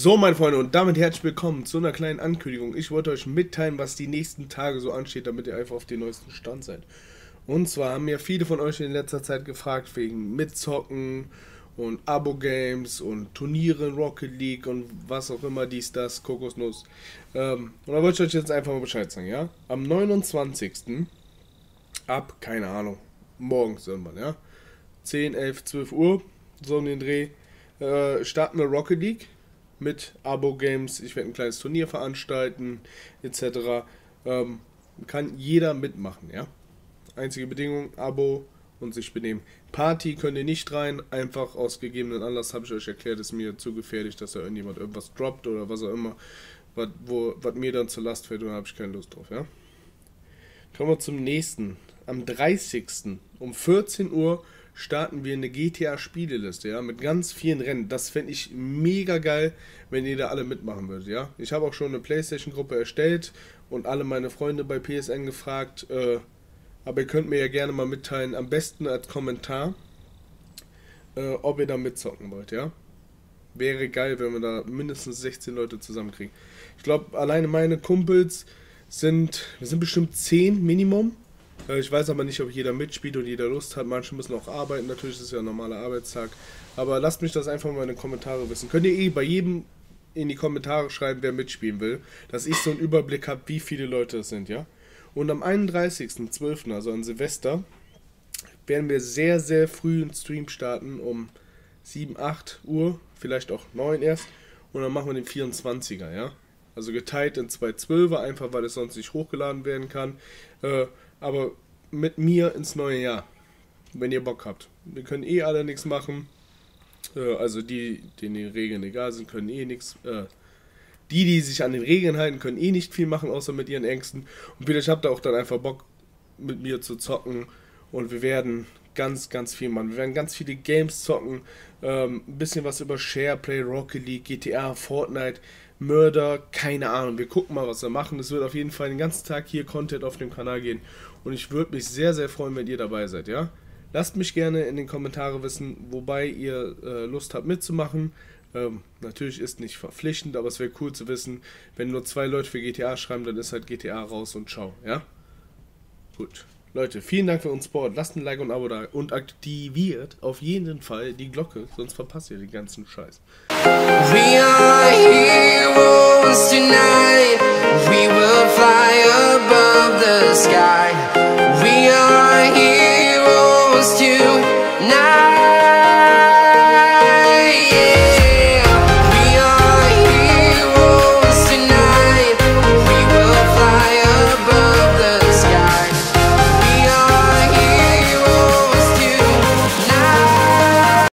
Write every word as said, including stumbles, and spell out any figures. So, meine Freunde, und damit herzlich willkommen zu einer kleinen Ankündigung. Ich wollte euch mitteilen, was die nächsten Tage so ansteht, damit ihr einfach auf den neuesten Stand seid. Und zwar haben mir viele von euch in letzter Zeit gefragt wegen Mitzocken und Abo-Games und Turnieren, Rocket League und was auch immer, dies, das, Kokosnuss. Ähm, und da wollte ich euch jetzt einfach mal Bescheid sagen, ja? Am neunundzwanzigsten ab, keine Ahnung, morgens irgendwann, ja? zehn, elf, zwölf Uhr, so um den Dreh, äh, starten wir Rocket League. Mit Abo-Games, ich werde ein kleines Turnier veranstalten, et cetera. Ähm, kann jeder mitmachen, ja? Einzige Bedingung, Abo und sich benehmen. Party könnt ihr nicht rein, einfach aus gegebenen Anlass, habe ich euch erklärt, ist mir zu gefährlich, dass da irgendjemand irgendwas droppt oder was auch immer, was mir dann zur Last fällt, und da habe ich keine Lust drauf, ja? Kommen wir zum nächsten. Am dreißigsten um vierzehn Uhr starten wir eine G T A-Spieleliste, ja, mit ganz vielen Rennen. Das fände ich mega geil, wenn ihr da alle mitmachen würdet, ja. Ich habe auch schon eine Playstation-Gruppe erstellt und alle meine Freunde bei P S N gefragt, äh, aber ihr könnt mir ja gerne mal mitteilen, am besten als Kommentar, äh, ob ihr da mitzocken wollt, ja. Wäre geil, wenn wir da mindestens sechzehn Leute zusammenkriegen. Ich glaube, alleine meine Kumpels sind, wir sind bestimmt zehn Minimum. Ich weiß aber nicht, ob jeder mitspielt und jeder Lust hat. Manche müssen auch arbeiten, natürlich ist es ja ein normaler Arbeitstag. Aber lasst mich das einfach mal in den Kommentaren wissen. Könnt ihr eh bei jedem in die Kommentare schreiben, wer mitspielen will, dass ich so einen Überblick habe, wie viele Leute es sind, ja? Und am einunddreißigsten zwölften, also an Silvester, werden wir sehr, sehr früh einen Stream starten, um sieben, acht Uhr, vielleicht auch neun erst. Und dann machen wir den vierundzwanziger, ja? Also geteilt in zwei Zwölfer, einfach weil es sonst nicht hochgeladen werden kann. Äh, aber mit mir ins neue Jahr, wenn ihr Bock habt. Wir können eh alle nichts machen. Äh, also die, denen die Regeln egal sind, können eh nichts. Äh, die, die sich an den Regeln halten, können eh nicht viel machen, außer mit ihren Ängsten. Und vielleicht habt ihr auch dann einfach Bock, mit mir zu zocken. Und wir werden ganz, ganz viel machen. Wir werden ganz viele Games zocken. Ähm, ein bisschen was über Shareplay, Rocket League, G T A, Fortnite, Mörder, keine Ahnung. Wir gucken mal, was wir machen. Es wird auf jeden Fall den ganzen Tag hier Content auf dem Kanal gehen. Und ich würde mich sehr, sehr freuen, wenn ihr dabei seid, ja? Lasst mich gerne in den Kommentaren wissen, wobei ihr äh, Lust habt mitzumachen. Ähm, natürlich ist nicht verpflichtend, aber es wäre cool zu wissen, wenn nur zwei Leute für G T A schreiben, dann ist halt G T A raus und ciao, ja? Gut. Leute, vielen Dank für unseren Support. Lasst ein Like und ein Abo da und aktiviert auf jeden Fall die Glocke, sonst verpasst ihr den ganzen Scheiß. We are heroes tonight. We will fly.